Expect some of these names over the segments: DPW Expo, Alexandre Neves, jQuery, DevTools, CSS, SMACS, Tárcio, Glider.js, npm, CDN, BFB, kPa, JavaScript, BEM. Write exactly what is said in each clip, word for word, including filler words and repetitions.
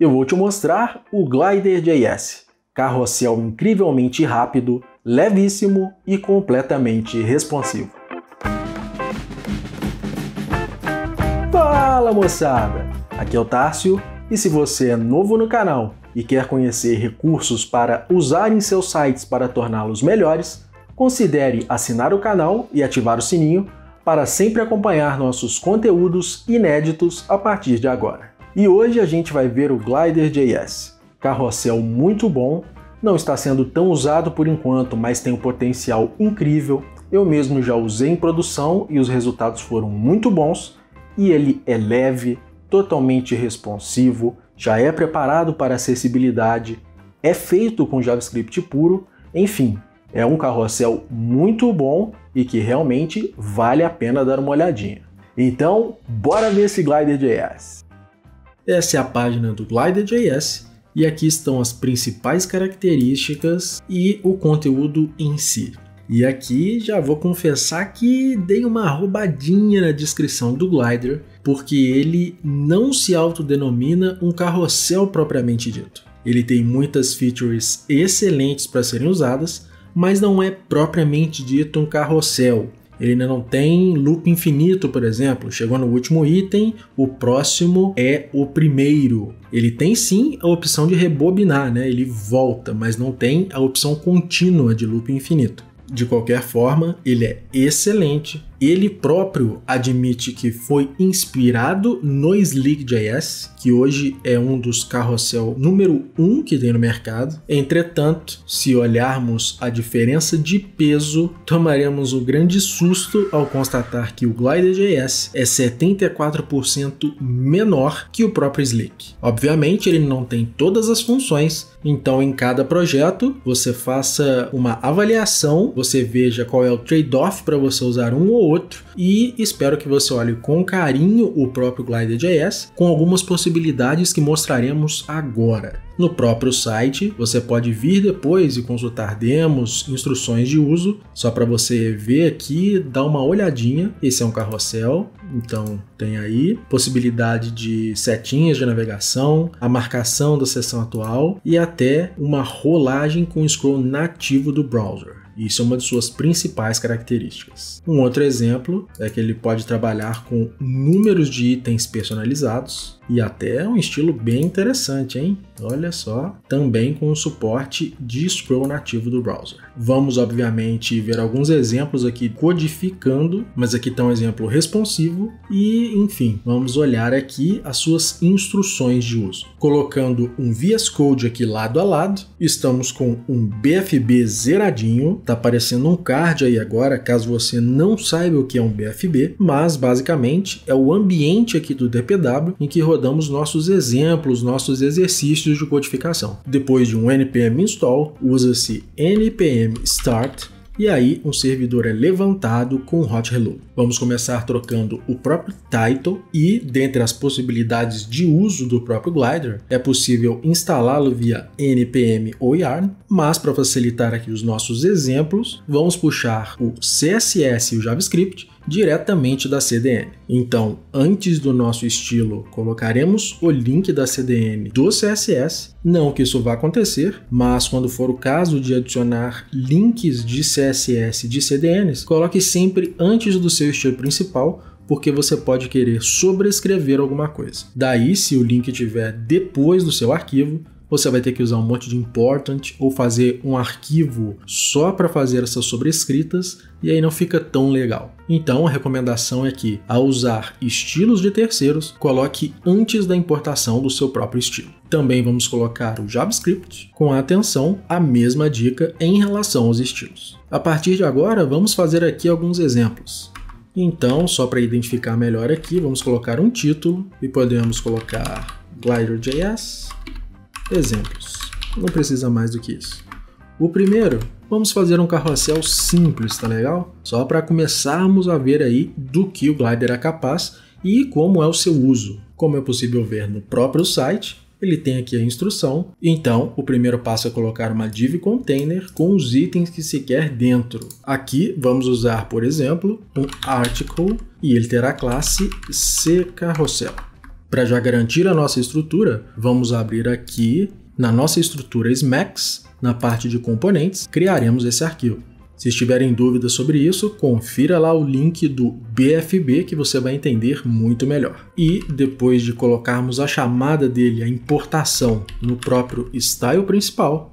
Eu vou te mostrar o Glider ponto J S, carrossel incrivelmente rápido, levíssimo e completamente responsivo. Fala moçada, aqui é o Tárcio e se você é novo no canal e quer conhecer recursos para usar em seus sites para torná-los melhores, considere assinar o canal e ativar o sininho para sempre acompanhar nossos conteúdos inéditos a partir de agora. E hoje a gente vai ver o Glider ponto J S, carrossel muito bom, não está sendo tão usado por enquanto, mas tem um potencial incrível, eu mesmo já usei em produção e os resultados foram muito bons, e ele é leve, totalmente responsivo, já é preparado para acessibilidade, é feito com JavaScript puro, enfim, é um carrossel muito bom e que realmente vale a pena dar uma olhadinha. Então, bora ver esse Glider ponto J S! Essa é a página do Glider ponto J S e aqui estão as principais características e o conteúdo em si. E aqui já vou confessar que dei uma roubadinha na descrição do Glider, porque ele não se autodenomina um carrossel propriamente dito. Ele tem muitas features excelentes para serem usadas, mas não é propriamente dito um carrossel. Ele ainda não tem loop infinito, por exemplo. Chegou no último item, o próximo é o primeiro. Ele tem sim a opção de rebobinar, né? Ele volta, mas não tem a opção contínua de loop infinito. De qualquer forma, ele é excelente. Ele próprio admite que foi inspirado no Slick ponto J S, que hoje é um dos carrossel número um que tem no mercado. Entretanto, se olharmos a diferença de peso, tomaremos um grande susto ao constatar que o Glider ponto J S é setenta e quatro por cento menor que o próprio Slick. Obviamente, ele não tem todas as funções, então em cada projeto você faça uma avaliação, você veja qual é o trade-off para você usar um ou outro, e espero que você olhe com carinho o próprio Glider ponto J S, com algumas possibilidades que mostraremos agora. No próprio site, você pode vir depois e consultar demos, instruções de uso, só para você ver aqui, dar uma olhadinha. Esse é um carrossel, então tem aí possibilidade de setinhas de navegação, a marcação da seção atual e até uma rolagem com scroll nativo do browser. Isso é uma de suas principais características. Um outro exemplo é que ele pode trabalhar com números de itens personalizados e até um estilo bem interessante, hein? Olha só, também com o suporte de scroll nativo do browser. Vamos, obviamente, ver alguns exemplos aqui codificando, mas aqui está um exemplo responsivo e, enfim, vamos olhar aqui as suas instruções de uso. Colocando um V S Code aqui lado a lado, estamos com um B F B zeradinho, tá aparecendo um card aí agora, caso você não saiba o que é um B F B, mas basicamente é o ambiente aqui do D P W em que rodamos nossos exemplos, nossos exercícios de codificação. Depois de um npm install, usa-se npm start e aí um servidor é levantado com hot reload. Vamos começar trocando o próprio title e, dentre as possibilidades de uso do próprio Glider, é possível instalá-lo via npm ou yarn, mas para facilitar aqui os nossos exemplos, vamos puxar o C S S e o JavaScript diretamente da C D N. Então, antes do nosso estilo, colocaremos o link da C D N do C S S, não que isso vá acontecer, mas quando for o caso de adicionar links de C S S e de C D Ns, coloque sempre antes do seu estilo principal, porque você pode querer sobrescrever alguma coisa. Daí, se o link estiver depois do seu arquivo, você vai ter que usar um monte de important ou fazer um arquivo só para fazer essas sobrescritas e aí não fica tão legal. Então a recomendação é que, ao usar estilos de terceiros, coloque antes da importação do seu próprio estilo. Também vamos colocar o JavaScript, com atenção, a mesma dica em relação aos estilos. A partir de agora, vamos fazer aqui alguns exemplos. Então, só para identificar melhor aqui, vamos colocar um título e podemos colocar Glider ponto J S. Exemplos. Não precisa mais do que isso. O primeiro, vamos fazer um carrossel simples, tá legal? Só para começarmos a ver aí do que o Glider é capaz e como é o seu uso. Como é possível ver no próprio site, ele tem aqui a instrução. Então, o primeiro passo é colocar uma div container com os itens que se quer dentro. Aqui, vamos usar, por exemplo, um article e ele terá a classe C Carrossel. Para já garantir a nossa estrutura, vamos abrir aqui na nossa estrutura SMACS, na parte de componentes, criaremos esse arquivo. Se estiver em dúvida sobre isso, confira lá o link do B F B que você vai entender muito melhor. E depois de colocarmos a chamada dele, a importação, no próprio style principal,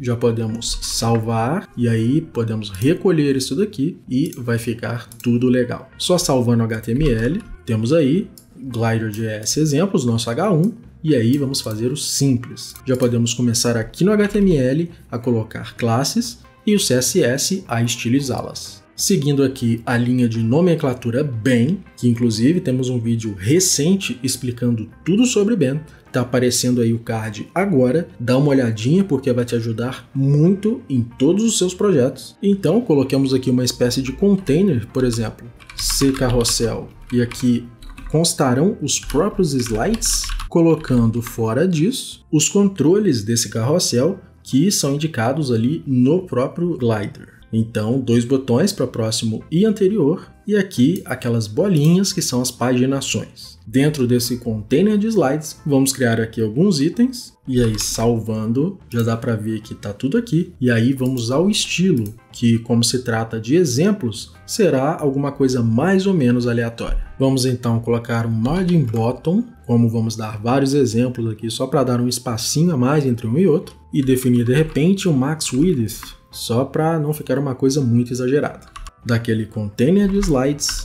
já podemos salvar e aí podemos recolher isso daqui e vai ficar tudo legal. Só salvando H T M L, temos aí Glider.js exemplos, nosso H um. E aí vamos fazer o simples. Já podemos começar aqui no H T M L a colocar classes e o C S S a estilizá-las. Seguindo aqui a linha de nomenclatura B E M, que inclusive temos um vídeo recente explicando tudo sobre B E M, está aparecendo aí o card agora, dá uma olhadinha porque vai te ajudar muito em todos os seus projetos. Então coloquemos aqui uma espécie de container, por exemplo, C-carrossel, e aqui constarão os próprios slides, colocando fora disso os controles desse carrossel que são indicados ali no próprio Glider. Então, dois botões para próximo e anterior, e aqui aquelas bolinhas que são as paginações. Dentro desse container de slides, vamos criar aqui alguns itens, e aí salvando, já dá para ver que está tudo aqui, e aí vamos ao estilo, que como se trata de exemplos, será alguma coisa mais ou menos aleatória. Vamos então colocar um margin bottom, como vamos dar vários exemplos aqui só para dar um espacinho a mais entre um e outro, e definir de repente o max width, só para não ficar uma coisa muito exagerada. Daquele container de slides,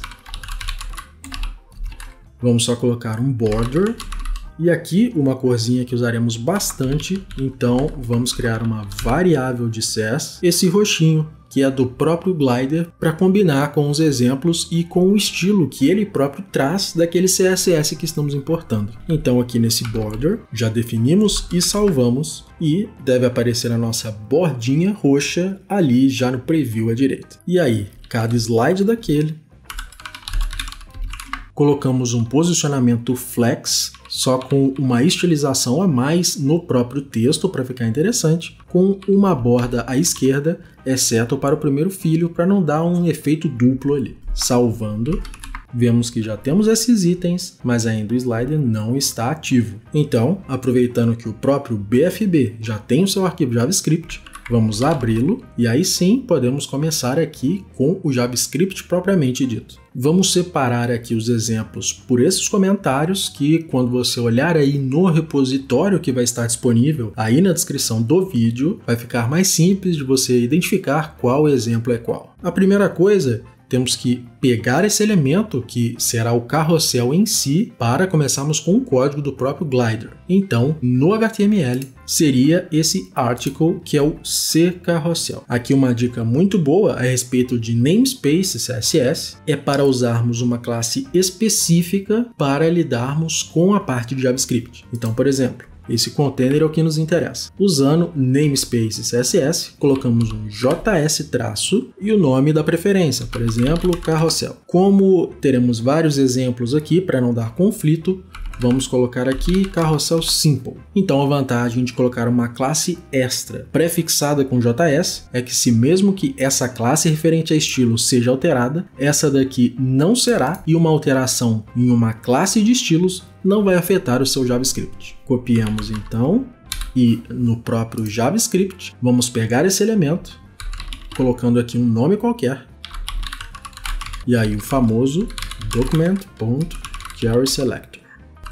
vamos só colocar um border, e aqui uma corzinha que usaremos bastante, então vamos criar uma variável de C S S, esse roxinho, que é do próprio Glider, para combinar com os exemplos e com o estilo que ele próprio traz daquele C S S que estamos importando. Então aqui nesse border, já definimos e salvamos, e deve aparecer a nossa bordinha roxa ali já no preview à direita. E aí, cada slide daquele, colocamos um posicionamento flex, só com uma estilização a mais no próprio texto para ficar interessante, com uma borda à esquerda, exceto para o primeiro filho, para não dar um efeito duplo ali. Salvando, vemos que já temos esses itens, mas ainda o slider não está ativo. Então, aproveitando que o próprio B F B já tem o seu arquivo JavaScript, vamos abri-lo e aí sim podemos começar aqui com o JavaScript propriamente dito. Vamos separar aqui os exemplos por esses comentários que, quando você olhar aí no repositório que vai estar disponível aí na descrição do vídeo, vai ficar mais simples de você identificar qual exemplo é qual. A primeira coisa, temos que pegar esse elemento, que será o carrossel em si, para começarmos com o código do próprio Glider. Então, no H T M L, seria esse article, que é o C-carrossel. Aqui uma dica muito boa a respeito de namespace C S S, é para usarmos uma classe específica para lidarmos com a parte de JavaScript. Então, por exemplo, esse container é o que nos interessa. Usando namespace C S S, colocamos um js traço e o nome da preferência, por exemplo, carrossel. Como teremos vários exemplos aqui para não dar conflito, vamos colocar aqui carrossel simple. Então a vantagem de colocar uma classe extra prefixada com js é que, se mesmo que essa classe referente a estilo seja alterada, essa daqui não será, e uma alteração em uma classe de estilos não vai afetar o seu JavaScript. Copiamos então e no próprio JavaScript vamos pegar esse elemento, colocando aqui um nome qualquer, e aí o famoso document.carrySelector.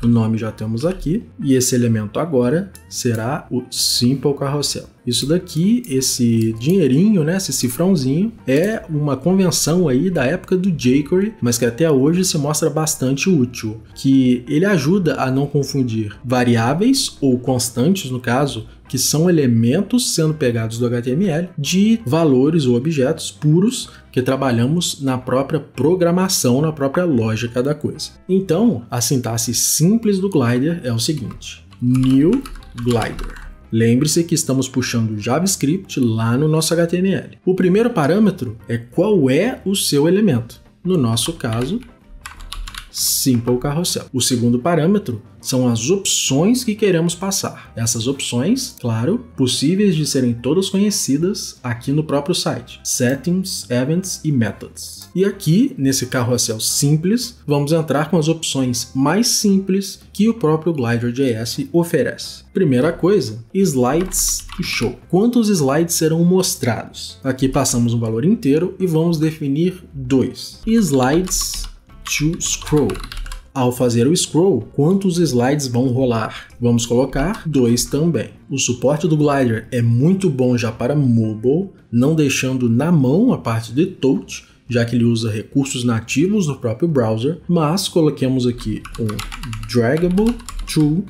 O nome já temos aqui, e esse elemento agora será o simple carrossel. Isso daqui, esse dinheirinho, né, esse cifrãozinho, é uma convenção aí da época do jQuery, mas que até hoje se mostra bastante útil, que ele ajuda a não confundir variáveis, ou constantes no caso, que são elementos sendo pegados do H T M L, de valores ou objetos puros que trabalhamos na própria programação, na própria lógica da coisa. Então, a sintaxe simples do Glider é o seguinte: new Glider. Lembre-se que estamos puxando o JavaScript lá no nosso H T M L. O primeiro parâmetro é qual é o seu elemento. No nosso caso, Simple Carrossel. O segundo parâmetro são as opções que queremos passar. Essas opções, claro, possíveis de serem todas conhecidas aqui no próprio site. Settings, Events e Methods. E aqui, nesse carrossel simples, vamos entrar com as opções mais simples que o próprio Glider ponto J S oferece. Primeira coisa, Slides to Show. Quantos slides serão mostrados? Aqui passamos um valor inteiro e vamos definir dois. Slides to Scroll. Ao fazer o scroll, quantos slides vão rolar? Vamos colocar dois também. O suporte do Glider é muito bom já para mobile, não deixando na mão a parte de touch, já que ele usa recursos nativos do próprio browser, mas coloquemos aqui um draggable tool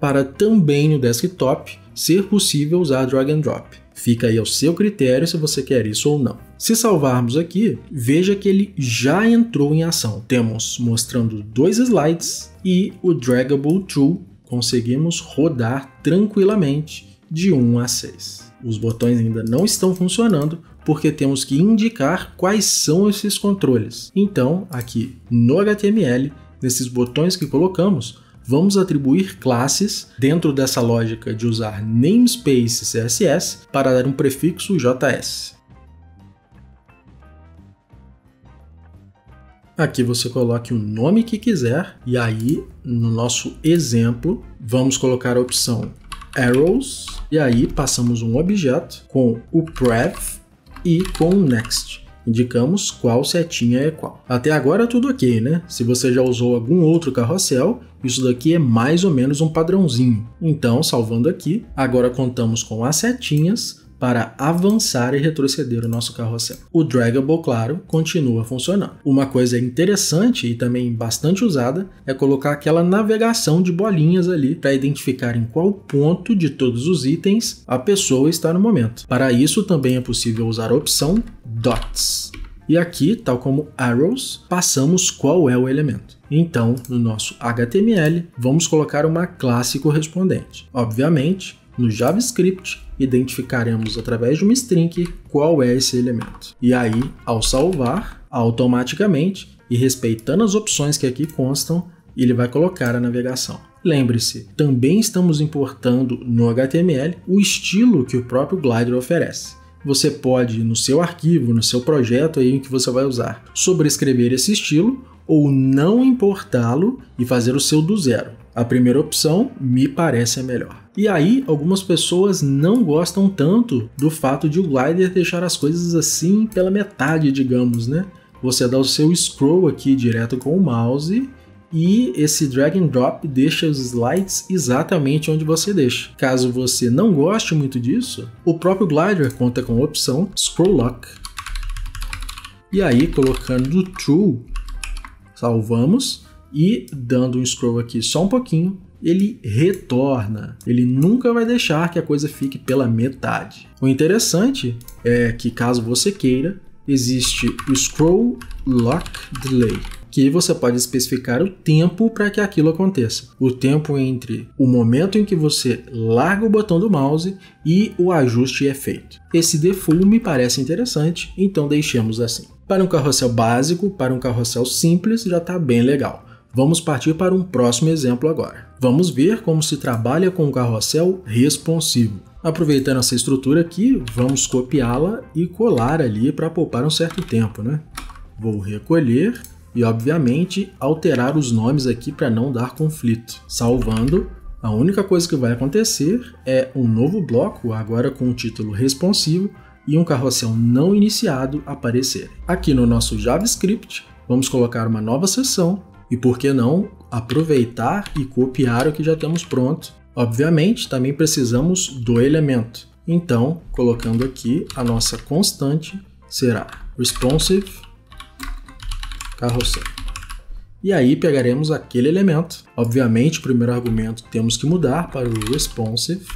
para também no desktop ser possível usar drag and drop. Fica aí ao seu critério se você quer isso ou não. Se salvarmos aqui, veja que ele já entrou em ação. Temos mostrando dois slides e o draggable tool conseguimos rodar tranquilamente de um a seis. Os botões ainda não estão funcionando porque temos que indicar quais são esses controles. Então, aqui no H T M L, nesses botões que colocamos, vamos atribuir classes dentro dessa lógica de usar namespace C S S para dar um prefixo J S. Aqui você coloque o nome que quiser e aí, no nosso exemplo, vamos colocar a opção Arrows e aí passamos um objeto com o prev e com o next. Indicamos qual setinha é qual. Até agora tudo ok, né? Se você já usou algum outro carrossel, isso daqui é mais ou menos um padrãozinho. Então, salvando aqui, agora contamos com as setinhas para avançar e retroceder o nosso carrossel. O draggable, claro, continua funcionando. Uma coisa interessante e também bastante usada é colocar aquela navegação de bolinhas ali para identificar em qual ponto de todos os itens a pessoa está no momento. Para isso também é possível usar a opção dots. E aqui, tal como arrows, passamos qual é o elemento. Então, no nosso H T M L, vamos colocar uma classe correspondente. Obviamente, no JavaScript, identificaremos através de uma string qual é esse elemento. E aí, ao salvar, automaticamente, e respeitando as opções que aqui constam, ele vai colocar a navegação. Lembre-se, também estamos importando no H T M L o estilo que o próprio Glider oferece. Você pode, no seu arquivo, no seu projeto aí que você vai usar, sobrescrever esse estilo ou não importá-lo e fazer o seu do zero. A primeira opção me parece a melhor. E aí, algumas pessoas não gostam tanto do fato de o Glider deixar as coisas assim pela metade, digamos, né? Você dá o seu scroll aqui direto com o mouse e esse drag and drop deixa os slides exatamente onde você deixa. Caso você não goste muito disso, o próprio Glider conta com a opção Scroll Lock. E aí, colocando True, salvamos e dando um scroll aqui só um pouquinho, ele retorna. Ele nunca vai deixar que a coisa fique pela metade. O interessante é que, caso você queira, existe o Scroll Lock Delay, que você pode especificar o tempo para que aquilo aconteça. O tempo entre o momento em que você larga o botão do mouse e o ajuste é feito. Esse default me parece interessante, então deixemos assim. Para um carrossel básico, para um carrossel simples, já está bem legal. Vamos partir para um próximo exemplo agora. Vamos ver como se trabalha com um carrossel responsivo. Aproveitando essa estrutura aqui, vamos copiá-la e colar ali para poupar um certo tempo, né? Vou recolher e, obviamente, alterar os nomes aqui para não dar conflito. Salvando, a única coisa que vai acontecer é um novo bloco, agora com o título responsivo, e um carrossel não iniciado aparecer. Aqui no nosso JavaScript, vamos colocar uma nova seção. E por que não aproveitar e copiar o que já temos pronto? Obviamente, também precisamos do elemento. Então, colocando aqui, a nossa constante será responsive carrossel. E aí pegaremos aquele elemento. Obviamente, o primeiro argumento temos que mudar para o responsive.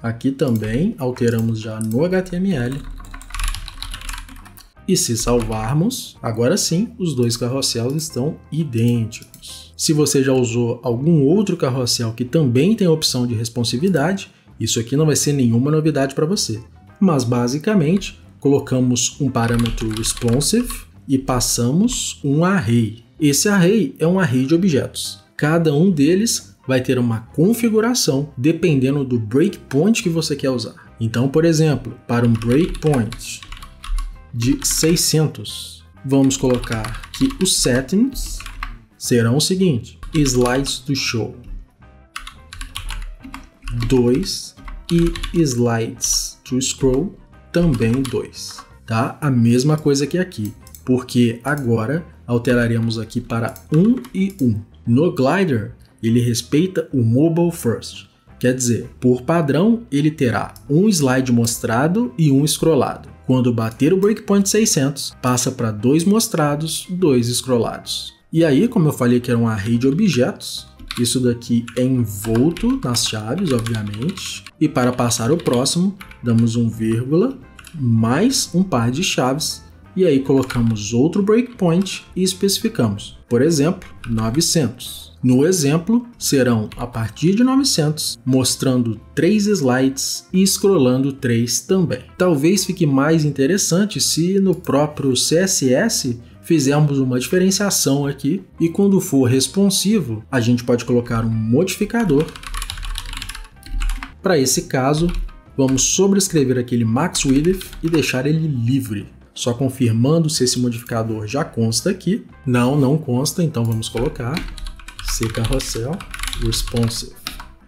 Aqui também alteramos já no H T M L. E se salvarmos, agora sim, os dois carrosséis estão idênticos. Se você já usou algum outro carrossel que também tem a opção de responsividade, isso aqui não vai ser nenhuma novidade para você. Mas basicamente, colocamos um parâmetro responsive e passamos um array. Esse array é um array de objetos. Cada um deles vai ter uma configuração dependendo do breakpoint que você quer usar. Então, por exemplo, para um breakpoint de seiscentos, vamos colocar que os settings serão o seguinte: slides to show dois e slides to scroll também dois, tá? A mesma coisa que aqui, porque agora alteraremos aqui para um e um. No Glider, ele respeita o mobile first, quer dizer, por padrão, ele terá um slide mostrado e um scrollado. Quando bater o breakpoint seiscentos, passa para dois mostrados, dois scrollados. E aí, como eu falei que era um array de objetos, isso daqui é envolto nas chaves, obviamente. E para passar o próximo, damos um vírgula, mais um par de chaves, e aí colocamos outro breakpoint e especificamos, por exemplo, novecentos. No exemplo, serão a partir de novecentos, mostrando três slides e scrollando três também. Talvez fique mais interessante se no próprio C S S fizermos uma diferenciação aqui, e quando for responsivo, a gente pode colocar um modificador. Para esse caso, vamos sobrescrever aquele max width e deixar ele livre. Só confirmando se esse modificador já consta aqui. Não, não consta, então vamos colocar C carrossel responsive.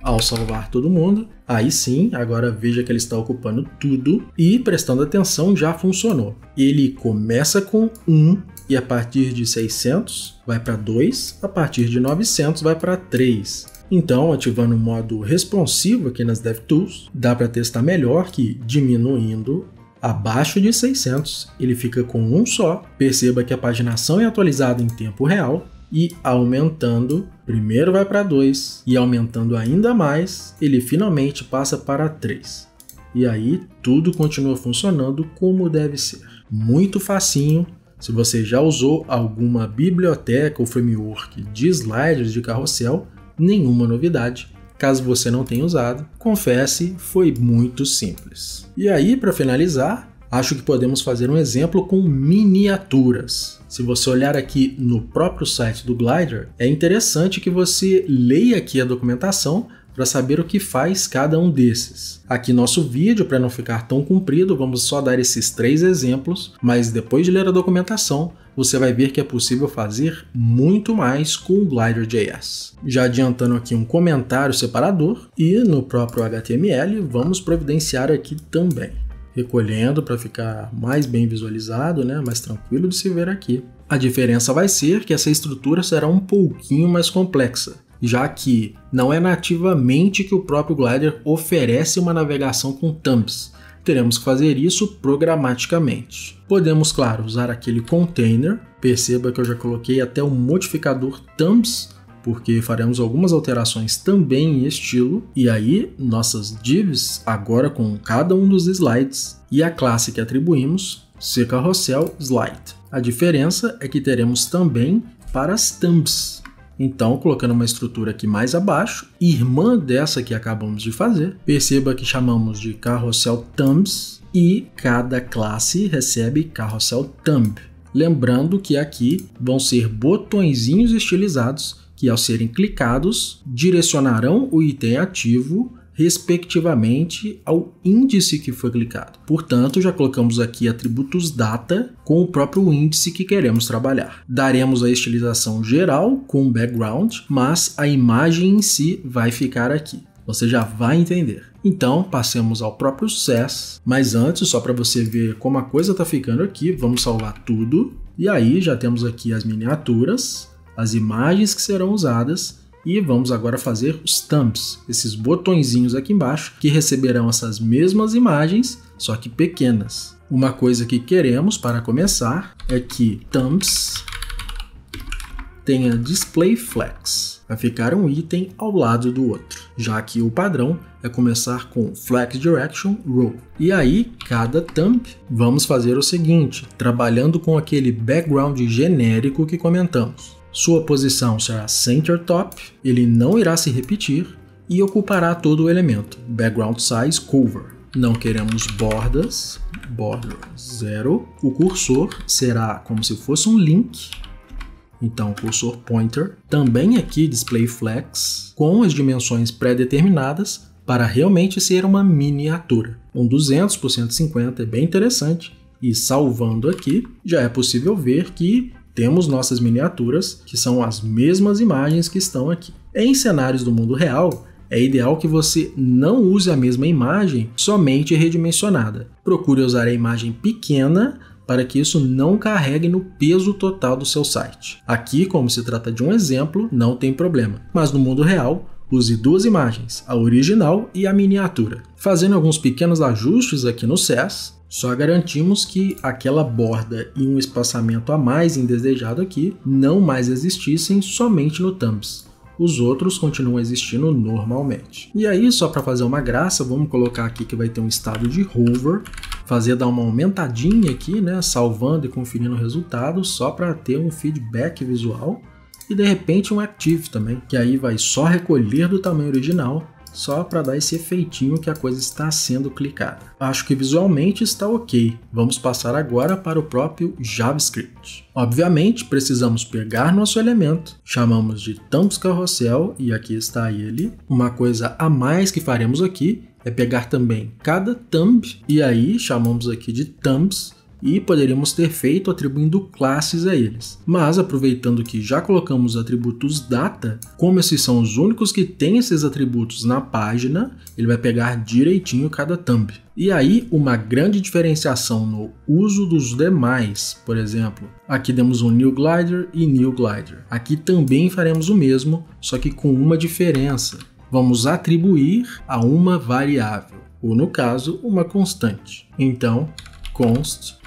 Ao salvar todo mundo, aí sim, agora veja que ele está ocupando tudo e, prestando atenção, já funcionou. Ele começa com um e a partir de seiscentos vai para dois, a partir de novecentos vai para três. Então, ativando o modo responsivo aqui nas DevTools, dá para testar melhor que diminuindo abaixo de seiscentos, ele fica com um só. Perceba que a paginação é atualizada em tempo real e aumentando, primeiro vai para dois e aumentando ainda mais, ele finalmente passa para três. E aí tudo continua funcionando como deve ser. Muito facinho. Se você já usou alguma biblioteca ou framework de sliders de carrossel, nenhuma novidade. Caso você não tenha usado, confesse, foi muito simples. E aí, para finalizar, acho que podemos fazer um exemplo com miniaturas. Se você olhar aqui no próprio site do Glider, é interessante que você leia aqui a documentação para saber o que faz cada um desses. Aqui nosso vídeo, para não ficar tão comprido, vamos só dar esses três exemplos, mas depois de ler a documentação, você vai ver que é possível fazer muito mais com o Glider ponto J S. Já adiantando aqui um comentário separador, e no próprio H T M L vamos providenciar aqui também, recolhendo para ficar mais bem visualizado, né? Mais tranquilo de se ver aqui. A diferença vai ser que essa estrutura será um pouquinho mais complexa, já que não é nativamente que o próprio Glider oferece uma navegação com thumbs. Teremos que fazer isso programaticamente. Podemos, claro, usar aquele container. Perceba que eu já coloquei até um modificador thumbs, porque faremos algumas alterações também em estilo. E aí, nossas divs agora com cada um dos slides e a classe que atribuímos, C/Carrossel Slide. A diferença é que teremos também para as thumbs. Então, colocando uma estrutura aqui mais abaixo, irmã dessa que acabamos de fazer, perceba que chamamos de carrossel thumbs e cada classe recebe carrossel thumb. Lembrando que aqui vão ser botõezinhos estilizados que, ao serem clicados, direcionarão o item ativo respectivamente ao índice que foi clicado. Portanto, já colocamos aqui atributos data com o próprio índice que queremos trabalhar. Daremos a estilização geral com background, mas a imagem em si vai ficar aqui. Você já vai entender. Então, passemos ao próprio S E S, mas antes, só para você ver como a coisa está ficando aqui, vamos salvar tudo. E aí, já temos aqui as miniaturas, as imagens que serão usadas. E vamos agora fazer os thumbs, esses botõezinhos aqui embaixo, que receberão essas mesmas imagens, só que pequenas. Uma coisa que queremos, para começar, é que thumbs tenha display flex. Vai ficar um item ao lado do outro, já que o padrão é começar com flex direction row. E aí, cada thumb, vamos fazer o seguinte, trabalhando com aquele background genérico que comentamos. Sua posição será center top, ele não irá se repetir e ocupará todo o elemento, background size cover. não queremos bordas, border zero. O cursor será como se fosse um link, então cursor pointer. Também aqui display flex, com as dimensões pré-determinadas para realmente ser uma miniatura. Um duzentos por cento cinquenta é bem interessante. E salvando aqui, já é possível ver que temos nossas miniaturas, que são as mesmas imagens que estão aqui. Em cenários do mundo real, é ideal que você não use a mesma imagem somente redimensionada. Procure usar a imagem pequena para que isso não carregue no peso total do seu site. Aqui, como se trata de um exemplo, não tem problema. Mas no mundo real, use duas imagens, a original e a miniatura. Fazendo alguns pequenos ajustes aqui no S E S, só garantimos que aquela borda e um espaçamento a mais indesejado aqui não mais existissem somente no Thumbs. Os outros continuam existindo normalmente. E aí, só para fazer uma graça, vamos colocar aqui que vai ter um estado de hover, fazer dar uma aumentadinha aqui, né, salvando e conferindo o resultado, só para ter um feedback visual. E de repente um active também, que aí vai só recolher do tamanho original, só para dar esse efeitinho que a coisa está sendo clicada. Acho que visualmente está ok. Vamos passar agora para o próprio JavaScript. Obviamente precisamos pegar nosso elemento, chamamos de Thumbs Carrossel e aqui está ele. Uma coisa a mais que faremos aqui é pegar também cada thumb e aí chamamos aqui de Thumbs. E poderíamos ter feito atribuindo classes a eles. Mas aproveitando que já colocamos atributos data, como esses são os únicos que têm esses atributos na página, ele vai pegar direitinho cada thumb. E aí uma grande diferenciação no uso dos demais, por exemplo, aqui demos um New Glider e New Glider. Aqui também faremos o mesmo, só que com uma diferença. Vamos atribuir a uma variável, ou no caso, uma constante. Então, const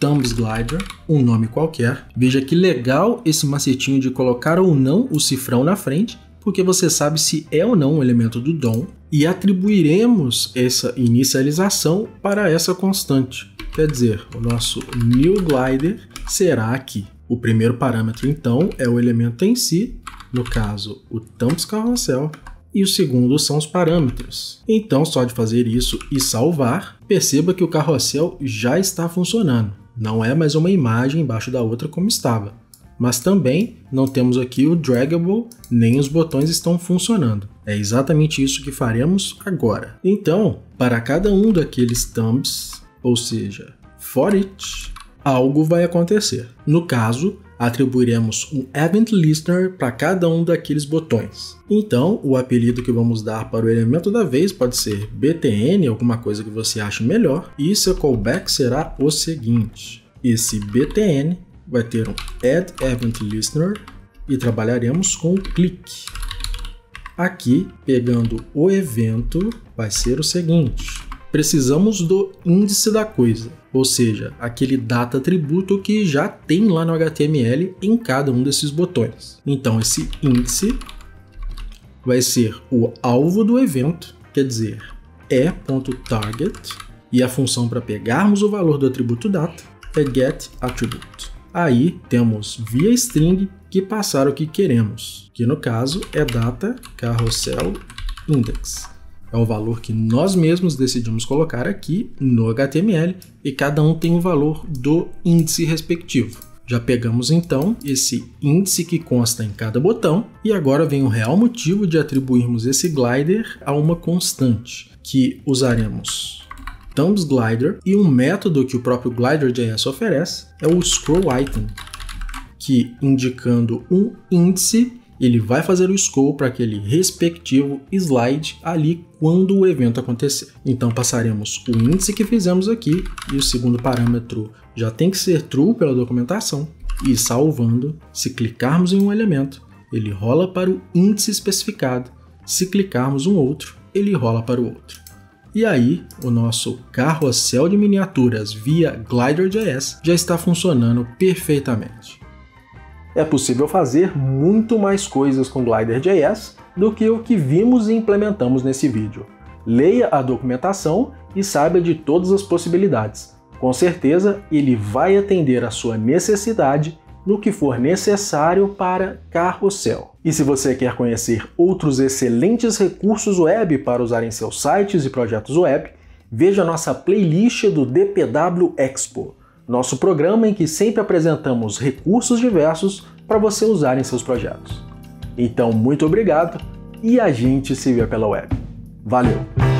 Thumbs Glider, um nome qualquer. Veja que legal esse macetinho de colocar ou não o cifrão na frente, porque você sabe se é ou não um elemento do D O M, e atribuiremos essa inicialização para essa constante. Quer dizer, o nosso New Glider será aqui. O primeiro parâmetro, então, é o elemento em si, no caso, o Thumbs Carrossel, e o segundo são os parâmetros. Então, só de fazer isso e salvar, perceba que o carrossel já está funcionando. Não é mais uma imagem embaixo da outra como estava, mas também não temos aqui o draggable, nem os botões estão funcionando. É exatamente isso que faremos agora. Então, para cada um daqueles thumbs, ou seja, for each, algo vai acontecer. No caso, atribuiremos um event listener para cada um daqueles botões. Então, o apelido que vamos dar para o elemento da vez pode ser B T N, alguma coisa que você ache melhor, e seu callback será o seguinte. Esse B T N vai ter um add event listener e trabalharemos com o click. Aqui, pegando o evento, vai ser o seguinte. Precisamos do índice da coisa, ou seja, aquele data atributo que já tem lá no H T M L em cada um desses botões. Então esse índice vai ser o alvo do evento, quer dizer, e.target, e a função para pegarmos o valor do atributo data é getAttribute. Aí temos via string que passar o que queremos, que no caso é data carrossel index. É um valor que nós mesmos decidimos colocar aqui no H T M L e cada um tem o valor do índice respectivo. Já pegamos então esse índice que consta em cada botão e agora vem o real motivo de atribuirmos esse glider a uma constante, que usaremos Thumbs Glider e um método que o próprio Glider ponto J S oferece é o scrollItem, que indicando um índice ele vai fazer o scroll para aquele respectivo slide ali quando o evento acontecer. Então passaremos o índice que fizemos aqui e o segundo parâmetro já tem que ser true pela documentação. E salvando, se clicarmos em um elemento, ele rola para o índice especificado. Se clicarmos um outro, ele rola para o outro. E aí, o nosso carrossel de miniaturas via Glider ponto J S já está funcionando perfeitamente. É possível fazer muito mais coisas com Glider ponto J S do que o que vimos e implementamos nesse vídeo. Leia a documentação e saiba de todas as possibilidades. Com certeza, ele vai atender à sua necessidade no que for necessário para carrossel. E se você quer conhecer outros excelentes recursos web para usar em seus sites e projetos web, veja nossa playlist do D P W Expo, nosso programa em que sempre apresentamos recursos diversos para você usar em seus projetos. Então, muito obrigado e a gente se vê pela web. Valeu!